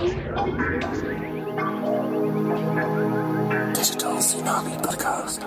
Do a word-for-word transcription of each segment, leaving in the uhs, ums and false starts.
Digital Tsunami Podcast.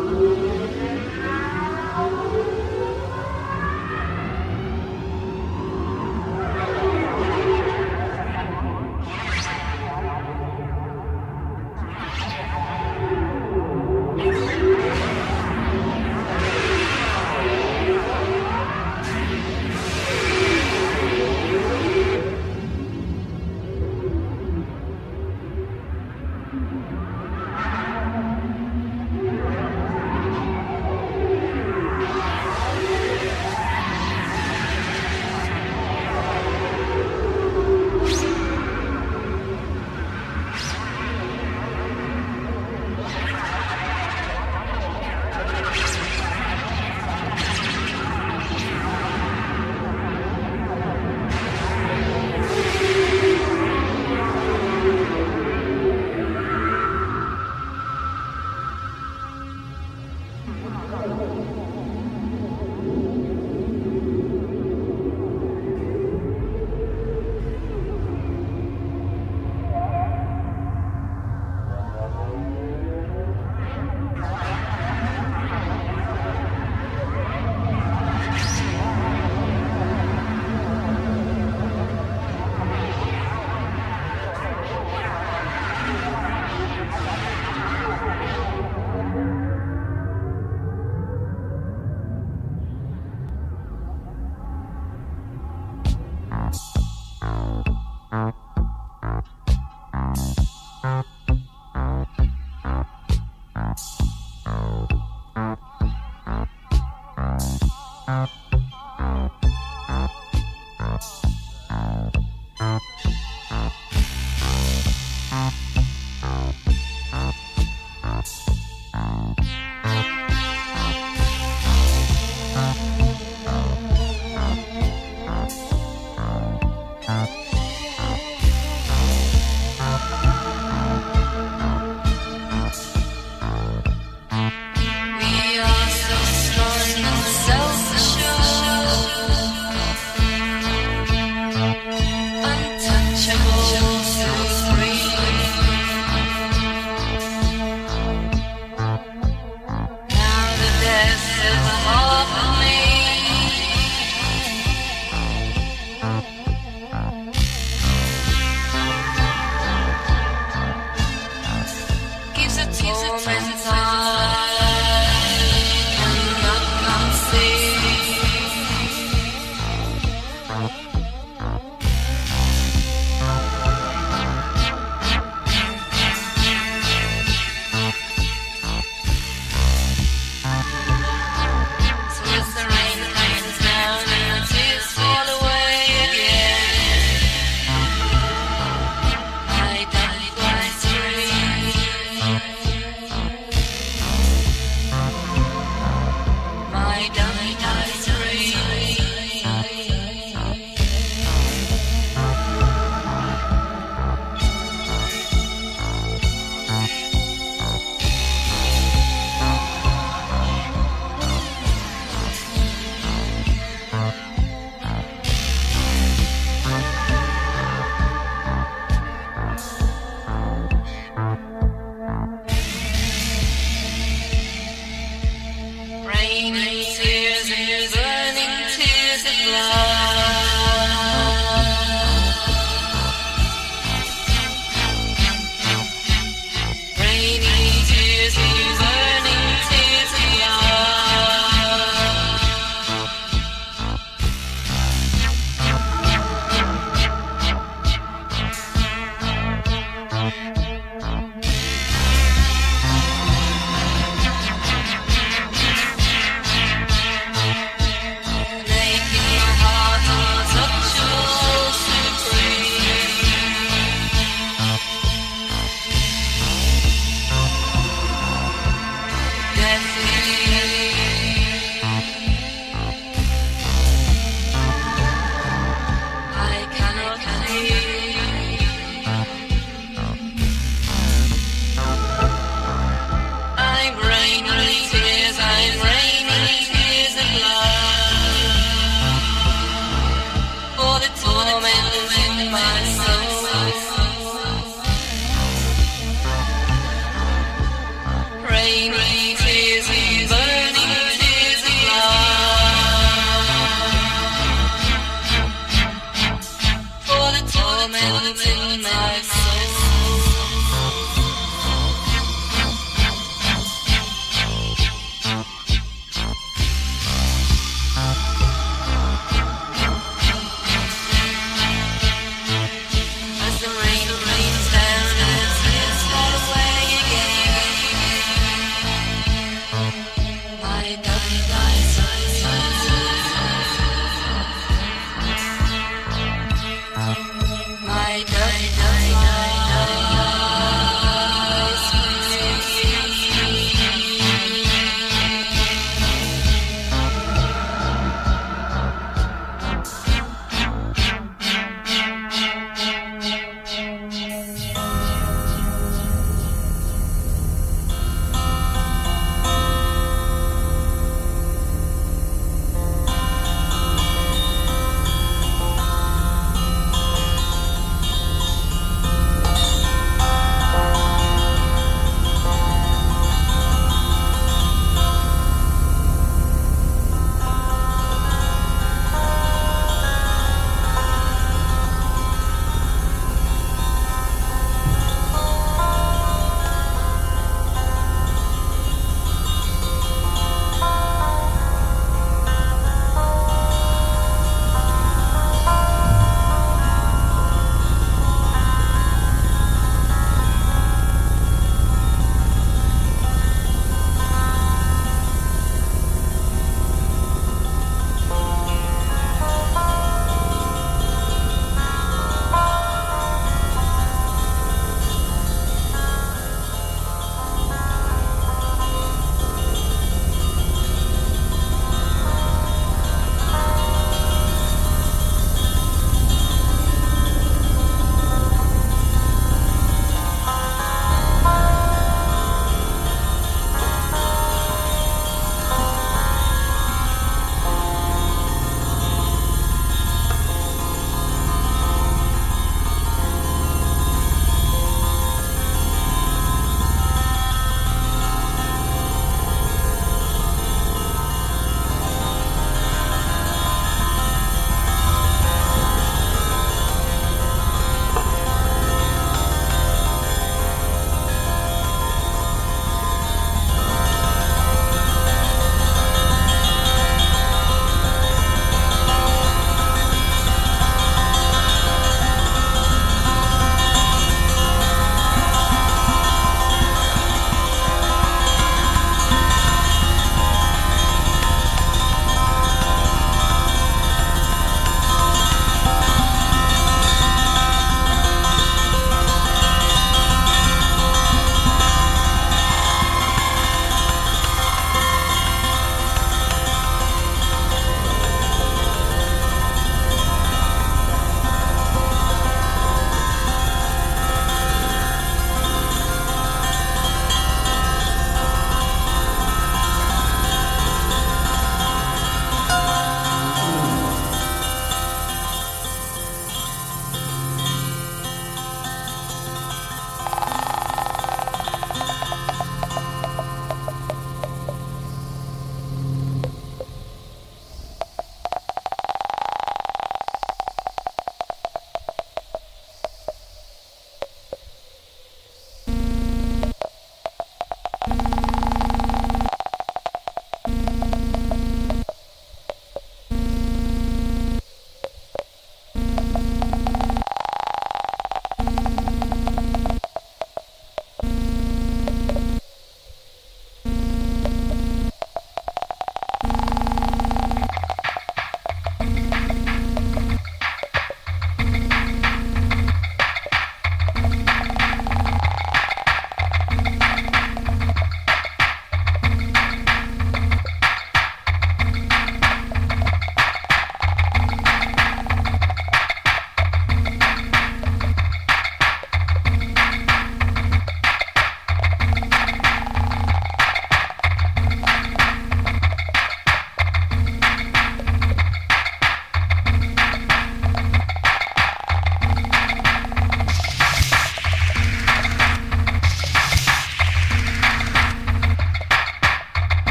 Thank you. my soul. As the rain rains down, it's this far away again. I die, die, die, die. I die, die, die.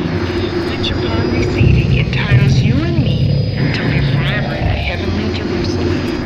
message, which upon receiving entitles you and me to live forever in the heavenly Jerusalem.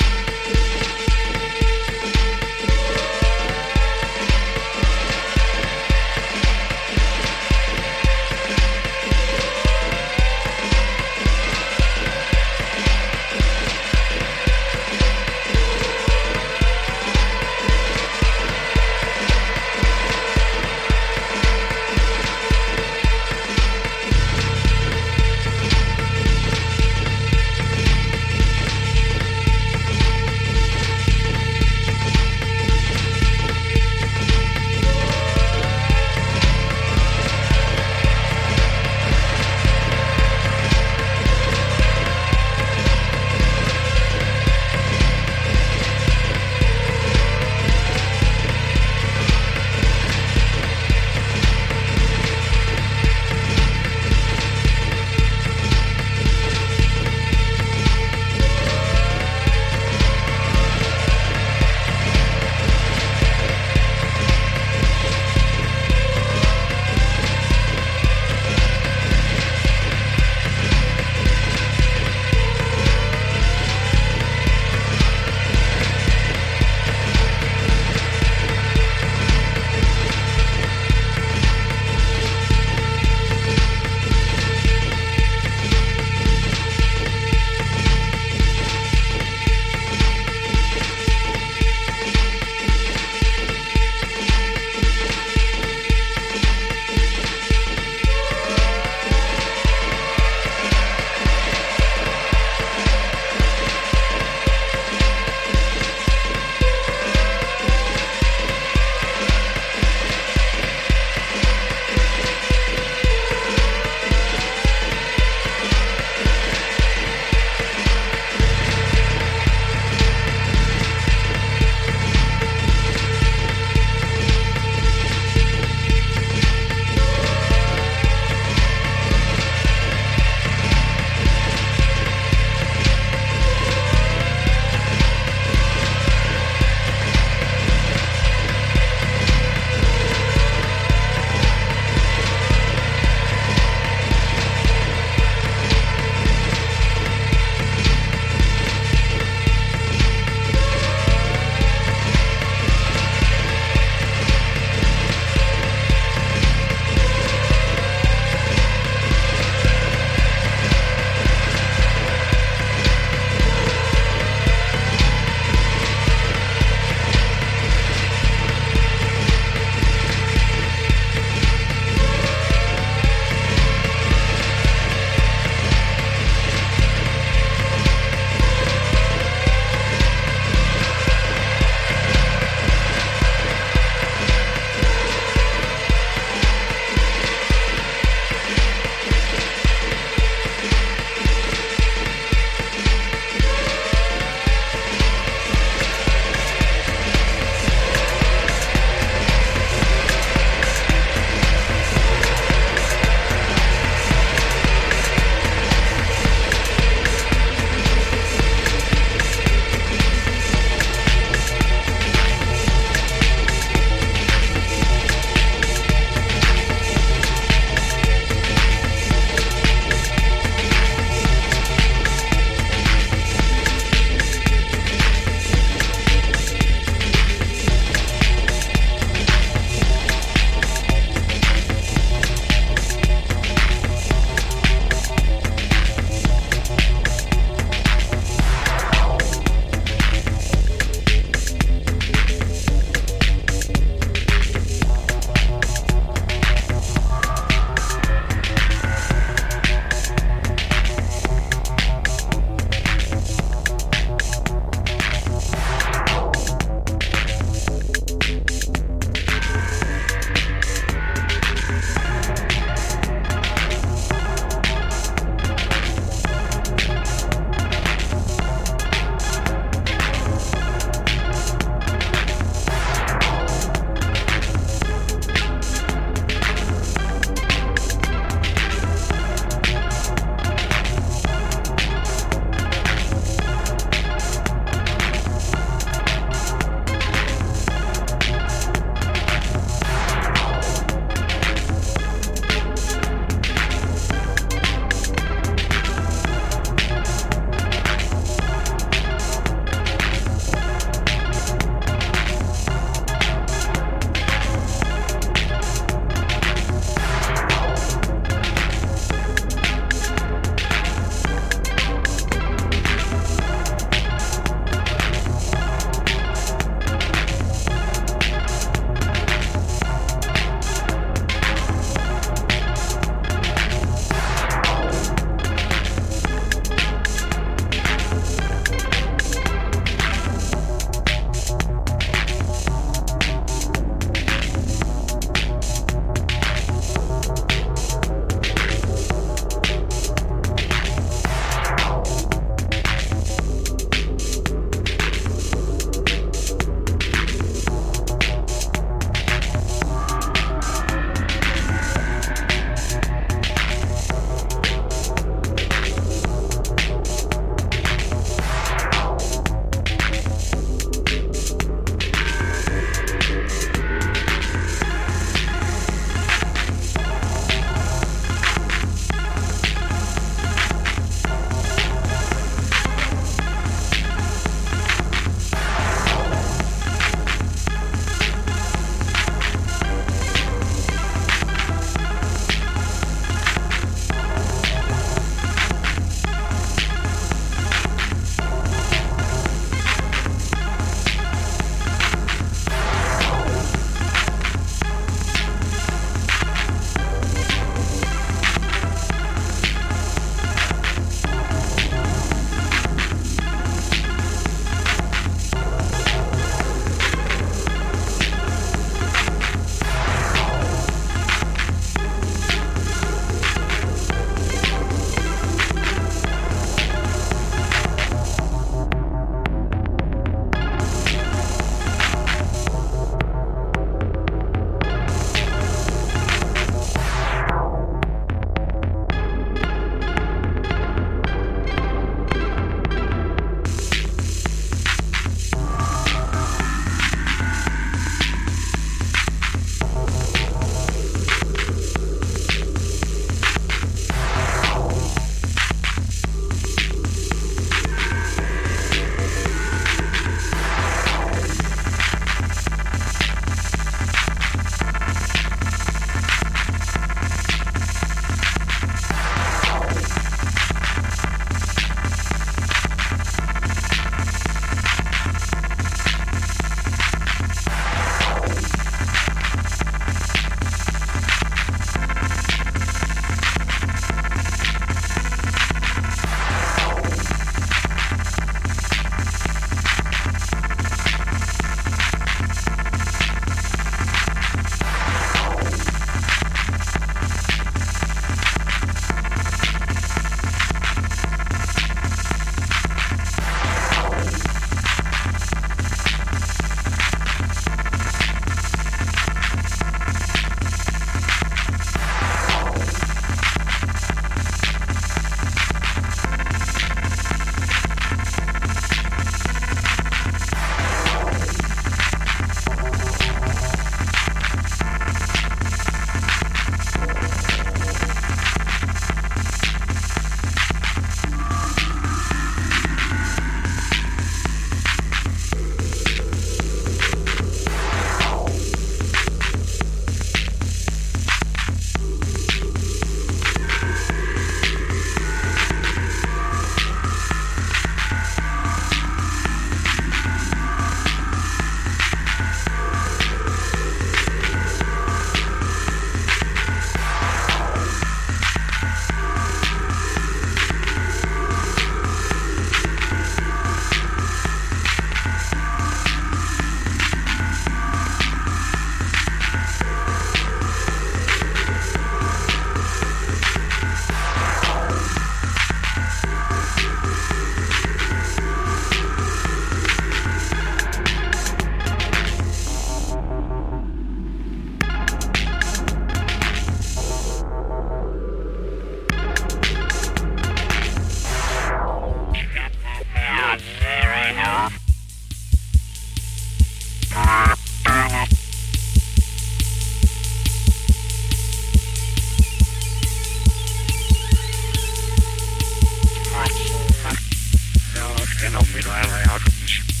Let's get this podcast out of here.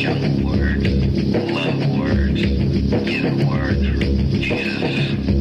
Junk words, love words, inner words, Jesus.